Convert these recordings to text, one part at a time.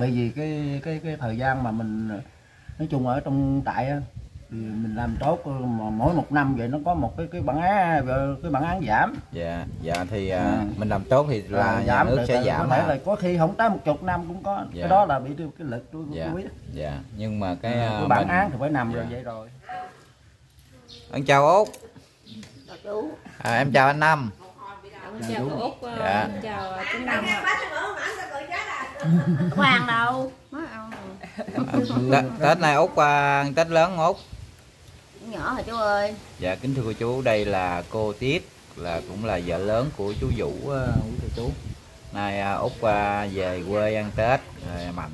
Bởi vì cái thời gian mà mình nói chung ở trong trại á, thì mình làm tốt mà mỗi một năm vậy nó có một cái bản án giảm. Dạ, dạ thì mình làm tốt thì là giảm, nhà nước sẽ giảm. Có thể là có khi không tới 10 năm cũng có. Dạ. Cái đó là bị cái lực tôi cũng biết. Dạ, nhưng mà cái bản án thì phải nằm rồi vậy rồi. Anh chào Út. Chào chú. À, em chào anh Năm. Chào chú Út. Dạ. Chào chú Năm. Hoàng đâu? Tết này Út ăn Tết lớn Út. Nhỏ hả chú ơi? Dạ kính thưa cô chú, đây là cô Tuyết, là cũng là vợ lớn của chú Vũ. Chú nay Út về quê ăn Tết, Mạnh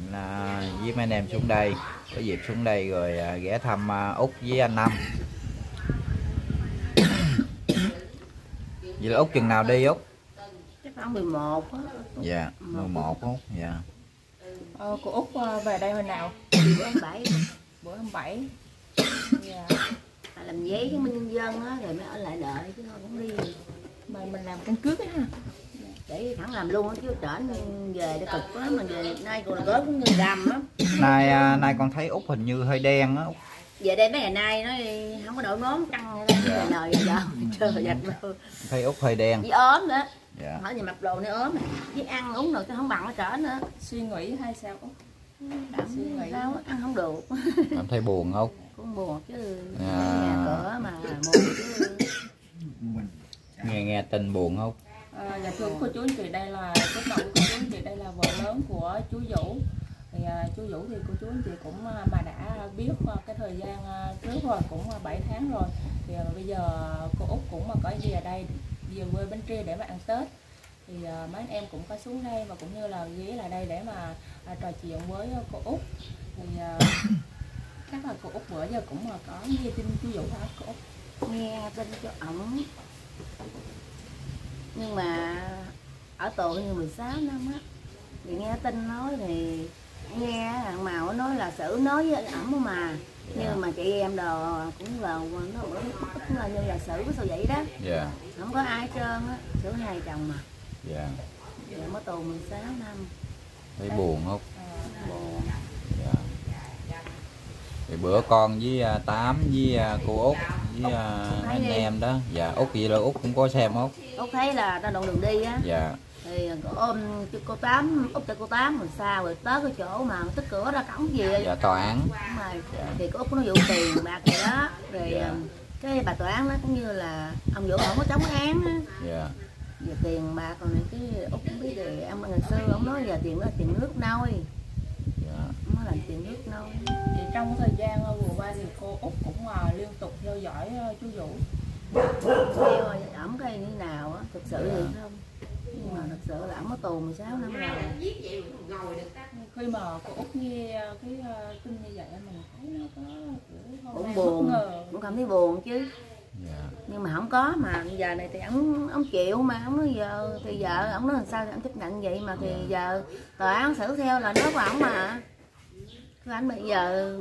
với mấy anh em xuống đây, có dịp xuống đây rồi ghé thăm Út với anh Năm. Vậy là Út chừng nào đi Út? Chắc khoảng 11 á. Dạ 11 Út. Dạ. Cô Út về đây hồi nào? Bữa hôm 7. Bữa hôm 7. Dạ. Bà làm giấy chứng minh nhân dân á, rồi mới ở lại đợi chứ thôi cũng đi. Mà mình làm căn cước á ha. Để thẳng làm luôn á chứ trển về để cực quá, mình về nay còn gói cũng như đầm á. Nay con thấy Út hình như hơi đen á. Về đây mấy ngày nay nó không có đội nón căng đời đời giờ dạch luôn. Thấy Út hơi đen. Với ốm nữa. Dạ. Hỏi nhà mặc đồ nữa ốm, với ăn uống rồi tôi không bằng nó trở nữa. Suy nghĩ hay sao Út? Suy nghĩ sao ăn không được. Cảm thấy buồn không? Cũng buồn chứ. Nhà cửa mà buồn chứ. Nghe tin buồn không? Dạ thưa cô chú anh chị, đây là cô chú anh chị, đây là vợ lớn của chú Vũ. Thì chú Vũ thì cô chú anh chị cũng mà đã biết cái thời gian trước rồi, cũng 7 tháng rồi. Thì bây giờ cô Út cũng mà có gì ở đây, về quê Bến Tre để mà ăn Tết, thì mấy anh em cũng có xuống đây và cũng như là ghé lại đây để mà trò chuyện với cô Út. Thì chắc là cô Út bữa giờ cũng là có nghe tin chú Vũ hả cô Út? Nghe tin cho ổng, nhưng mà ở tù như 16 năm á, thì nghe tin nói thì nghe thằng Màu nói là xử nói với ổng mà. Yeah. Nhưng mà chị em đồ cũng là nó cũng là như là xử cái sao vậy đó. Yeah. Không có ai trơn á, xử hai chồng mà. Dạ. Yeah. Mới tù 16 năm. Thấy buồn không? Buồn. Dạ. Thì bữa con với Tám với cô Út với anh em đó. Dạ. Út vậy là Út cũng có xem không? Út thấy là ta đoạn đường đi á. Dạ. Thì ôm cô Tám, Út cho cô Tám rồi sao rồi tới cái chỗ mà tích cửa ra cổng gì. Dạ tòa án. Đúng rồi. Dạ. Thì cô Út có nói vụ tiền bạc gì đó. Rồi dạ. Cái bà tòa án đó cũng như là ông Vũ không có chống án á. Dạ. Giờ tiền bạc còn cái Út cũng biết rồi, ông ngày xưa ông nói giờ tiền đó là tiền nước nôi. Dạ. Ông nói là tiền nước nôi. Thì trong thời gian vừa qua thì cô Út cũng liên tục theo dõi chú Vũ. Theo ổng cái như nào á, thực sự được không? Nhưng mà thật sự là ổng ở tù 16 năm rồi. Khi mà cô Út nghe cái tin như vậy mình thấy nó có kiểu cũng buồn, cũng cảm thấy buồn chứ. Yeah. Nhưng mà không có, mà giờ này thì ổng chịu mà, ổng nói giờ thì vợ ổng nói làm sao thì ổng chấp nhận vậy mà. Thì giờ tòa án xử theo là nói của ổng mà. Cái anh bây giờ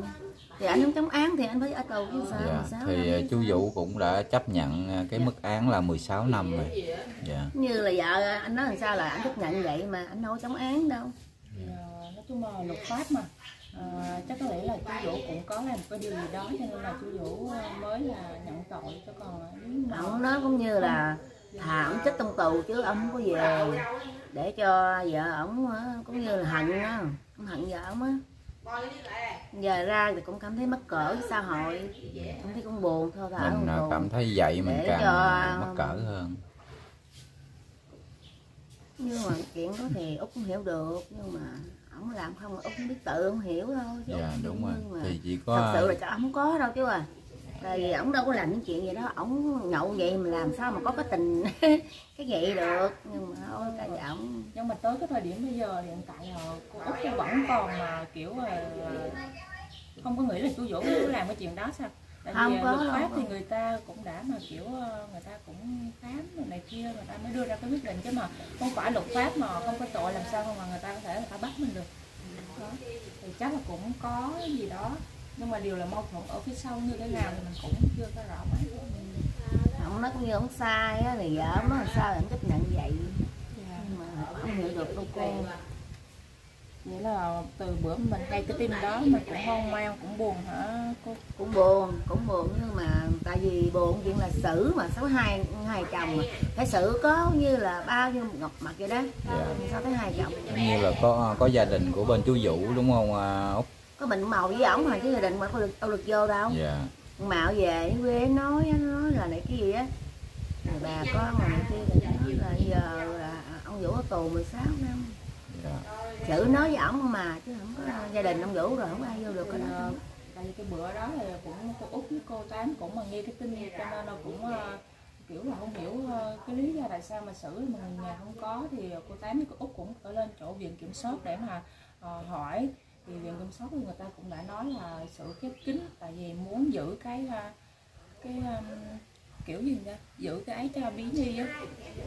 thì anh không chống án thì anh phải ở tù chứ sao. Yeah. 16 thì năm. Chú Vũ cũng đã chấp nhận cái mức án là 16 năm rồi. Yeah. Như là vợ anh nói làm sao là anh chấp nhận vậy mà anh đâu có chống án đâu. Yeah. Nói chung là luật pháp mà. Chắc có lẽ là chú Vũ cũng có làm cái điều gì đó cho nên là chú Vũ mới là nhận tội, chứ còn ổng nói cũng như là thà ổng chết trong tù chứ ổng không có về để cho vợ ổng cũng như là hận á, ổng hận vợ ổng á. Giờ ra thì cũng cảm thấy mắc cỡ với xã hội, cảm thấy cũng buồn thôi. Mình cảm thấy vậy mình để càng cho... mắc cỡ hơn. Nhưng mà chuyện đó thì Út cũng hiểu được, nhưng mà ổng làm không Út cũng biết tự không hiểu thôi. Dạ đúng rồi. Thì chỉ có thật sự là cho ổng có đâu chứ à. Tại vì ổng đâu có làm những chuyện gì đó, ổng nhậu vậy mà làm sao mà có cái tình cái vậy được. Nhưng mà ôi cả vợ ổng. Nhưng mà tới cái thời điểm bây giờ hiện tại là cô Út vẫn còn mà kiểu không có nghĩ là chú Vũ cũng làm cái chuyện đó sao? Tại vì luật pháp thì người ta cũng đã mà kiểu người ta cũng khám rồi này kia, người ta mới đưa ra cái quyết định, chứ mà không phải luật pháp mà không có tội làm sao không mà người ta có thể người ta bắt mình được. Đó. Thì chắc là cũng có gì đó. Nhưng mà điều là mâu thuẫn ở phía sau như thế nào thì mình cũng chưa có rõ mấy. Ông nói cũng như ông sai á, thì vợ nó làm sao là ông chấp nhận vậy. Yeah. Nhưng mà ông hiểu được đâu cô. Nghĩa là từ bữa mình hay cái tim đó mình cũng hoang mang, cũng buồn hả cô? Cũng buồn nhưng mà tại vì buồn chuyện là xử mà 62 chồng mà. Cái xử có như là bao nhiêu ngọc mặt vậy đó. Dạ. Sao tới 2 chồng? Như là có gia đình của bên chú Vũ đúng không Út? Có bệnh màu với ổng mà chứ gia đình mà đâu được vô đâu. Dạ. Mạo về quê nói là này cái gì á. Rồi bà con mà này kia nói là giờ là ông Vũ ở tù 16 năm. Dạ. Chữ nói với ổng mà chứ không có gia đình ông Vũ rồi không ai vô được. Tại vì cái bữa đó thì cũng cô Út với cô Tám cũng mà nghe cái tin cho nên nó cũng kiểu là không hiểu cái lý do tại sao mà xử mà người nhà không có, thì cô Tám với cô Út cũng ở lên chỗ viện kiểm soát để mà hỏi, thì viện kiểm soát thì người ta cũng đã nói là sự khép kín tại vì muốn giữ cái kiểu gì đó, giữ cái ấy cho bí nhi á,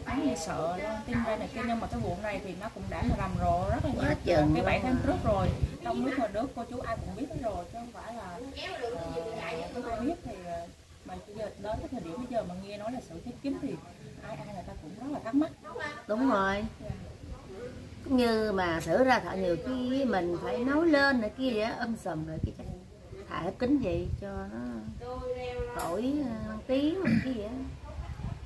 ái nghe sợ luôn tin ra này kia. Nhưng mà cái vụ này thì nó cũng đã rầm rộ rất là nhiều cái 7 tháng trước rồi, trong nước ngoài nước cô chú ai cũng biết hết rồi chứ không phải là tôi không biết. Thì mà giờ đến cái thời điểm bây giờ mà nghe nói là sự khép kín thì ai người ta cũng rất là thắc mắc. Đúng rồi, cũng như mà thử ra thợ nhiều khi mình phải nói lên này kia á, sầm rồi cái thả kính gì cho nó khỏi tiếng cái gì đó.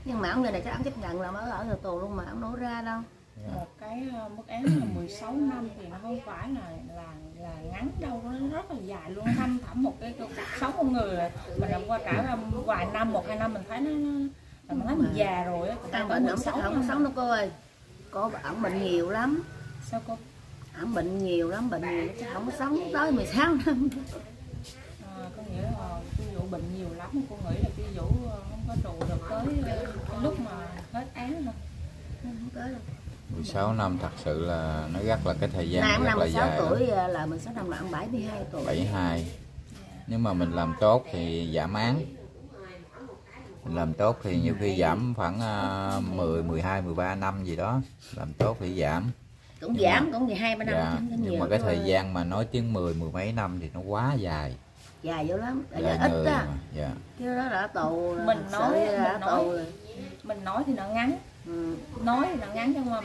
Nhưng mà ông người này chắc ông chấp nhận là ở nhà tù luôn mà ông nổ ra đâu. Một cái mức án là 16 năm thì nó không phải là ngắn đâu, nó rất là dài luôn, thăm thẳm một cái cuộc sống con người mình làm qua cả vài năm, 1-2 năm mình thấy mình già rồi á. Căn bệnh ổng sống đâu cô ơi, có ổng bệnh nhiều lắm. Sao cô? Ổng bệnh nhiều lắm, chứ không có sống tới 16 năm. Có nghĩa là chú Vũ bệnh nhiều lắm, cô nghĩ là chú Vũ không có trụ được tới lúc mà hết án đâu. Không tới đâu. 16 năm thật sự là nó rất là cái thời gian rất là 16 dài. Tuổi là 16 năm là ông 72 tuổi. 72. Nếu mà mình làm tốt thì giảm án. Mình làm tốt thì nhiều khi giảm khoảng 10, 12, 13 năm gì đó. Làm tốt thì giảm. Cũng nhưng giảm mà, cũng 12, 13 năm. Dạ, nhưng mà cái thời gian mà nói tiếng 10, mười mấy năm thì nó quá dài. Dài vô lắm, dài ít á. Dạ. Chứ đó là tù là mình nói thì nó ngắn. Ừ. Nói thì nó ngắn nhưng mà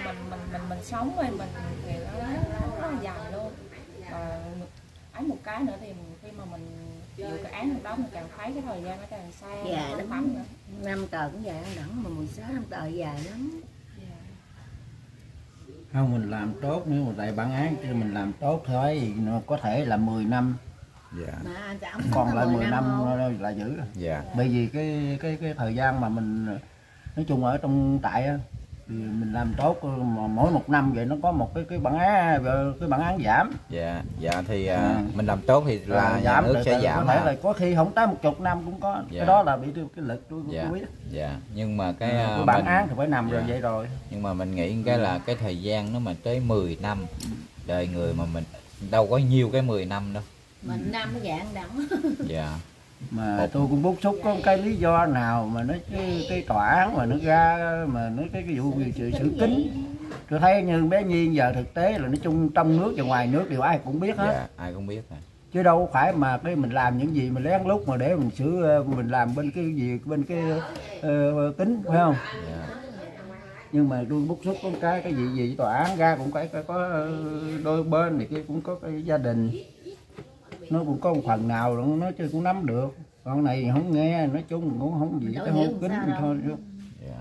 mình sống rồi mình thì nó dài luôn. Và án một cái nữa thì khi mà mình chịu cái án đó mình càng thấy cái thời gian nó càng xa. Dài lắm. Nữa. 5 tờ cũng dài lắm mà 16 năm tờ dài lắm. Không, mình làm tốt, nếu mà tại bản án thì mình làm tốt thôi thì nó có thể là 10 năm. Dạ. Mà còn lại 10 năm là giữ. Dạ. Bởi vì cái thời gian mà mình nói chung ở trong trại á thì mình làm tốt mà mỗi 1 năm vậy nó có một cái bản án giảm. Dạ. Dạ thì mình làm tốt thì là giảm nước sẽ giảm. Có thể là có khi không tới 10 năm cũng có. Dạ. Cái đó là bị cái lực tôi cũng biết. Dạ. Nhưng mà cái bản án thì phải nằm rồi vậy rồi. Nhưng mà mình nghĩ cái là cái thời gian nó mà tới 10 năm đời người mà mình đâu có nhiều cái 10 năm đâu. Mình năm nó dạng đẳng. Dạ. Mà tôi cũng bức xúc có cái lý do nào mà nó cái tòa án mà nó ra mà nó cái vụ xử kín. Tôi thấy như bé Nhi giờ thực tế là nói chung trong nước và ngoài nước đều ai cũng biết hết. Dạ, ai cũng biết rồi. Chứ đâu phải mà cái mình làm những gì mình lén lút mà để mình làm bên cái gì bên cái kín phải không? Dạ. Nhưng mà tôi bức xúc có cái gì gì tòa án ra cũng phải có đôi bên này kia, cũng có cái gia đình. Nó cũng có một phần nào nó chơi cũng nắm được. Con này không nghe, nói chung cũng không gì cái hôn kính thôi. Yeah.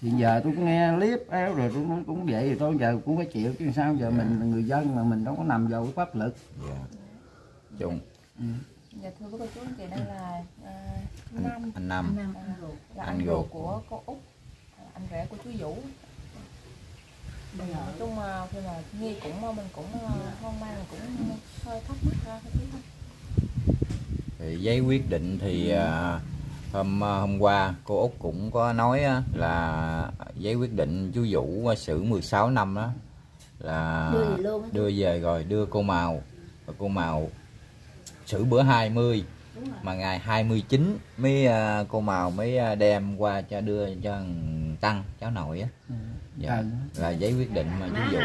Thì giờ tôi cũng nghe clip éo rồi tôi nói cũng vậy thì tôi giờ cũng phải chịu chứ sao giờ. Yeah. Mình là người dân mà mình đâu có nằm vào cái pháp lực. Yeah. Chung. Ừ. Dạ thưa cô chú anh chị, đây là anh Năm, là anh ruột của cô Út, anh rể của chú Vũ. Nói chung mà khi mà Nhi cũng mình cũng hoang mang, cũng hơi thắc mắc ra cái thứ. Thì giấy quyết định thì hôm qua cô Út cũng có nói là giấy quyết định chú Vũ xử 16 năm đó là đưa về rồi, đưa cô Màu. Và cô Màu xử bữa 20 mà ngày 29 mới cô Màu mới đem qua cho đưa cho Tăng cháu nội á. Dạ, là giấy quyết định mà chú Vũ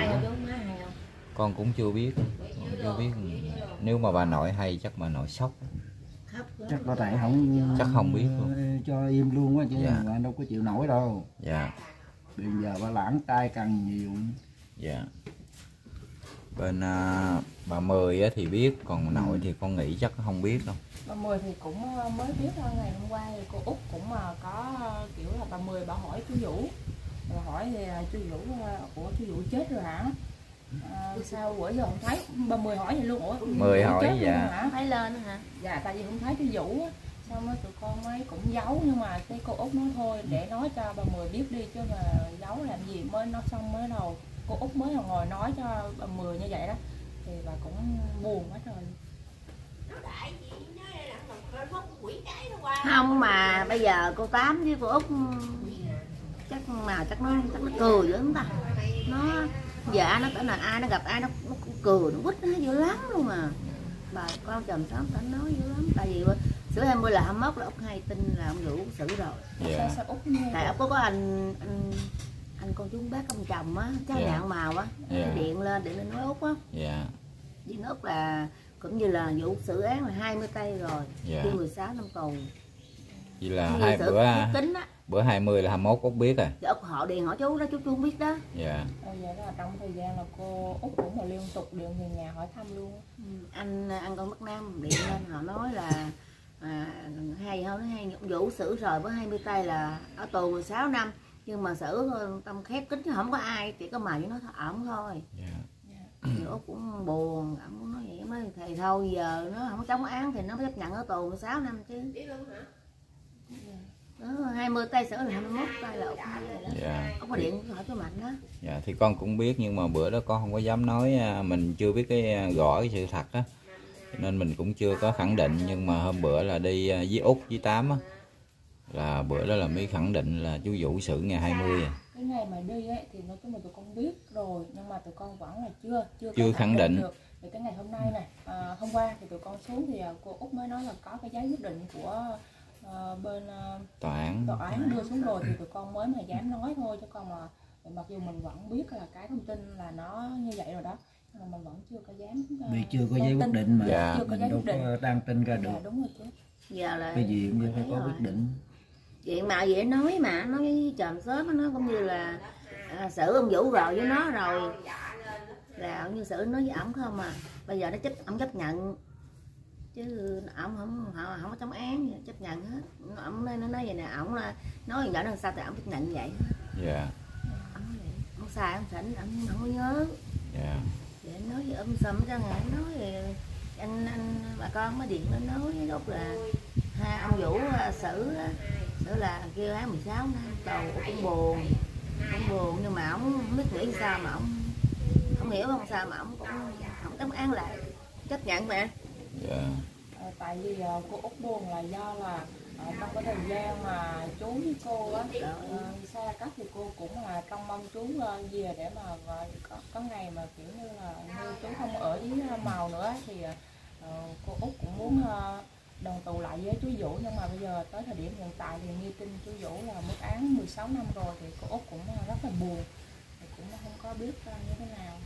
con cũng chưa biết. Nếu mà bà nội hay chắc bà nội sốc, chắc bà tại không biết luôn, cho im luôn quá chứ. Dạ. Là đâu có chịu nổi đâu. Dạ. Bây giờ bà lãng tai càng nhiều. Dạ. Bên bà Mười thì biết, còn nội thì con nghĩ chắc không biết đâu. Bà Mười thì cũng mới biết thôi, ngày hôm qua thì cô Út cũng có kiểu là bà Mười bà hỏi chú Vũ. Bà hỏi thì chú Vũ, của chú Vũ chết rồi hả? À, sao bữa giờ không thấy? Bà Mười hỏi vậy luôn, ủa? Mười hỏi chết dạ. Hả? Phải lên hả? Dạ, tại vì không thấy chú Vũ. Xong rồi tụi con ấy cũng giấu, nhưng mà cái cô Út nói thôi để nói cho bà Mười biết đi, chứ mà giấu làm gì, mới nó xong mới đầu cô Út mới ngồi nói cho bà Mười như vậy đó, thì bà cũng buồn quá trời. Không mà bây giờ cô Tám với cô Út chắc nào chắc nó cười dữ lắm ta, nó dạ nó tưởng là ai nó gặp ai nó cười nó quýt nó dữ lắm luôn à. Bà con chồng sớm đã nói dữ lắm, tại vì sửa 20 là 21 là Út hay tin là ông Vũ xử rồi. Dạ. Sao Út nghe? Tại Út có anh con chú bác ông chồng á, cháu nạn màu á, điện lên để nói Út á. Dạ. Với Út là cũng như là Vũ xử án là 20 tây rồi, dạ. 16 năm tù. Vậy là hai bữa tính á. Bữa 20 là 21 Út biết rồi. Dạ, Út họ điện hỏi chú đó, chú không biết đó. Dạ. Vậy đó là trong thời gian là cô Út cũng là liên tục điện về nhà hỏi thăm luôn. Ừ. Anh con Bắc Nam điện lên họ nói là hay hơn, hay Vũ xử rồi với 20 tây là ở tù 16 năm, nhưng mà xử tâm khép kín chứ không có ai, chỉ có mày với nó ổng thôi. Vũ cũng buồn, ổng nói vậy mới thì thôi giờ nó không chống án thì nó chấp nhận ở tù 16 năm chứ. Đó, 20 tây xử là 21 tây là ổng có điện hỏi cho mạnh đó. Dạ thì con cũng biết, nhưng mà bữa đó con không có dám nói, mình chưa biết cái rõ cái sự thật á, nên mình cũng chưa có khẳng định. Nhưng mà hôm bữa là đi với Út với Tám á, là bữa đó là mới khẳng định là chú Vũ xử ngày 20 à. Cái ngày mà đi ấy, thì nói chung là tụi con biết rồi, nhưng mà tụi con vẫn là chưa khẳng định được. Thì cái ngày hôm nay này, hôm qua thì tụi con xuống thì cô Út mới nói là có cái giấy quyết định của bên tòa án đưa xuống rồi, thì tụi con mới mà dám nói thôi, chứ còn mà mặc dù mình vẫn biết là cái thông tin là nó như vậy rồi đó, mà mình vẫn chưa có dám. Vì chưa có giấy quyết định mà dạ. Chưa có giấy quyết định đang tin ra được. Dạ, đúng rồi chứ. Giờ là cái gì cũng như phải có rồi. Quyết định. Chuyện mà dễ nói mà, nói với chồng sớm nó cũng như là xử ông Vũ rồi với nó rồi, là như xử nó với ổng không à. Bây giờ nó ổng chấp nhận chứ ổng không có chống án, chấp nhận hết. Ổng nó nói vậy nè, ổng nói vậy đằng sau thì ổng chấp nhận như vậy hết. Dạ. Ổng sai, ổng thỉnh, ổng không có nhớ. Dạ. Để nói với ông sầm ra ngày nói thì anh bà con mới điện nó nói với Út là ông Vũ xử là kêu án 16 năm tù, cũng buồn, nhưng mà ông không biết nghĩ sao mà ông không hiểu không sao mà ông cũng không tấm án lại chấp nhận mà. Dạ. Tại vì cô Út buồn là do là trong cái thời gian mà chú với cô á xa cách thì cô cũng là trong mong chú về để mà có ngày mà kiểu như là như chú không ở với màu nữa, thì cô Út cũng muốn đoàn tụ lại với chú Vũ. Nhưng mà bây giờ tới thời điểm hiện tại thì nghe tin chú Vũ là mức án 16 năm rồi, thì cô Út cũng rất là buồn, cũng không có biết như thế nào.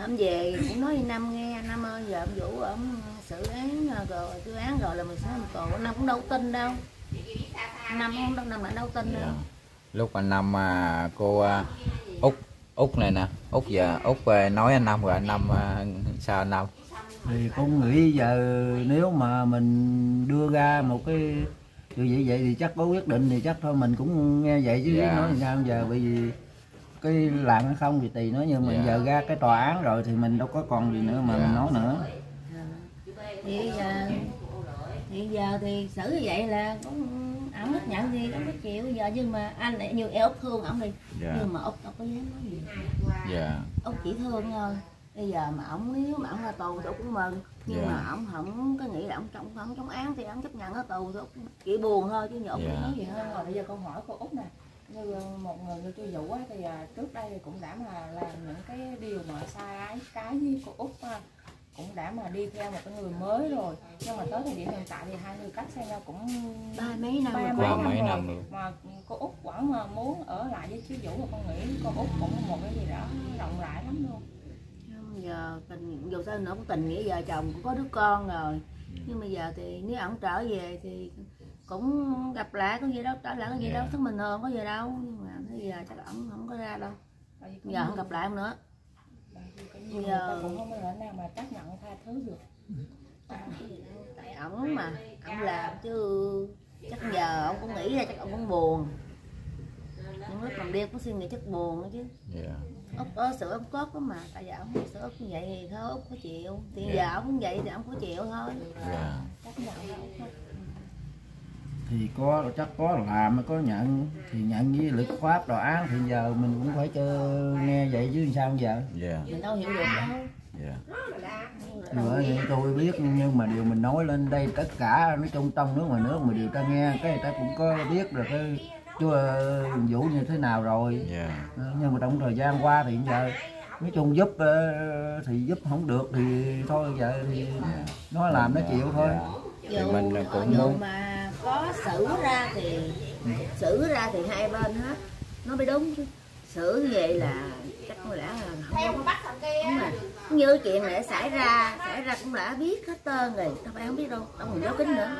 Hôm về cũng nói với Nam nghe, Nam ơi giờ ông Vũ ổng xử án rồi, tư án rồi là 16 năm tù, Nam cũng đâu tin đâu. Nam lại đâu tin đâu. Lúc anh Nam cô Út này nè, Út giờ Út về nói anh Nam rồi, anh Nam sao anh Nam? Thì cũng nghĩ giờ nếu mà mình đưa ra một cái điều như vậy thì chắc có quyết định thì chắc thôi mình cũng nghe vậy chứ nói sao giờ, bởi vì cái làm hay không thì tùy nó, nhưng mà giờ ra cái tòa án rồi thì mình đâu có còn gì nữa mà mình nói nữa. Thì giờ thì xử như vậy là cũng ổng hết nhận gì ổng có chịu giờ, nhưng mà anh lại nhiều em Út thương ổng đi, nhưng mà Út đâu có dám nói gì. Út chỉ thương thôi. Bây giờ mà ổng nếu mà ổng ra tù thì Út cũng mừng, nhưng mà ổng không có nghĩ là ổng chống án thì ổng chấp nhận ở tù thì Út chỉ buồn thôi chứ nhộn không nói gì hơn. Rồi bây giờ con hỏi cô Út nè, như một người như chú Vũ ấy, thì trước đây thì cũng đã mà làm những cái điều mà sai trái với cô Út, cũng đã mà đi theo một cái người mới rồi, nhưng mà tới thời điểm hiện tại thì hai người cách xa nhau cũng ba mấy năm rồi, mà cô Út vẫn mà muốn ở lại với chú Vũ, mà con nghĩ cô Út cũng một cái gì đó rộng rãi lắm luôn. Giờ tình dù sao nó cũng tình nghĩa vợ chồng cũng có đứa con rồi, nhưng mà giờ thì nếu ổng trở về thì cũng gặp lại có gì đâu, trở lại có gì đâu, thức mình không có gì đâu, nhưng mà bây giờ chắc ổng không có ra đâu, giờ không gặp lại nữa. Bây giờ cũng không thể nào mà chấp nhận tha thứ được. Tại ổng mà, ổng làm chứ chắc giờ ổng cũng nghĩ ra chắc ổng cũng buồn. Nhưng lúc còn điên cũng suy nghĩ chắc buồn đó chứ. Yeah. Ốc ớ sữa ốc cốt đó mà, tại giờ ổng sữa ốc như vậy thì thôi ốc có chịu. Thì yeah. Giờ ổng cũng vậy thì ổng có chịu thôi. Yeah. Chắc nhận ổng. Thì có chắc có làm mới có nhận, thì nhận với lực pháp đòi án thì giờ mình cũng phải cho nghe vậy chứ sao giờ. Yeah. Mình đâu hiểu được đâu. Yeah. Nữa thì tôi biết, nhưng mà điều mình nói lên đây tất cả nói chung trong nước ngoài nước mà điều ta nghe cái người ta cũng có biết được cái chú Vũ như thế nào rồi. Yeah. Nhưng mà trong thời gian qua thì giờ nói chung giúp thì giúp không được thì thôi giờ thì nó làm nó chịu thôi. Thì mình cũng muốn có xử ra thì hai bên hết nó mới đúng chứ. Xử như vậy là chắc cũng đã không đúng rồi. Như chuyện đã xảy ra cũng đã biết hết tên rồi, tao phải không biết đâu, tao còn giấu kín nữa.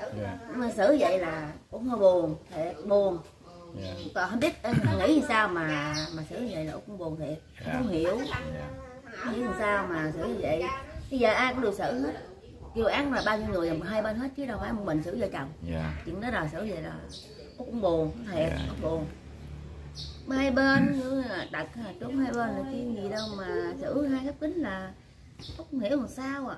Yeah. Mà xử vậy là cũng hơi buồn, thiệt buồn. Yeah. Tao không biết nghĩ làm sao mà xử như vậy là cũng buồn thiệt. Yeah. Không hiểu. Yeah. Nghĩ làm sao mà xử như vậy. Bây giờ ai cũng được xử hết. Kêu án là bao nhiêu người làm hai bên hết chứ đâu phải một mình xử vợ chồng. Yeah. Chuyện đó là xử vậy là cũng buồn, thiệt, yeah. Cũng buồn. Hai bên đặt trúng hai bên là chuyện gì đâu mà xử hai gấp kính là không hiểu làm sao à.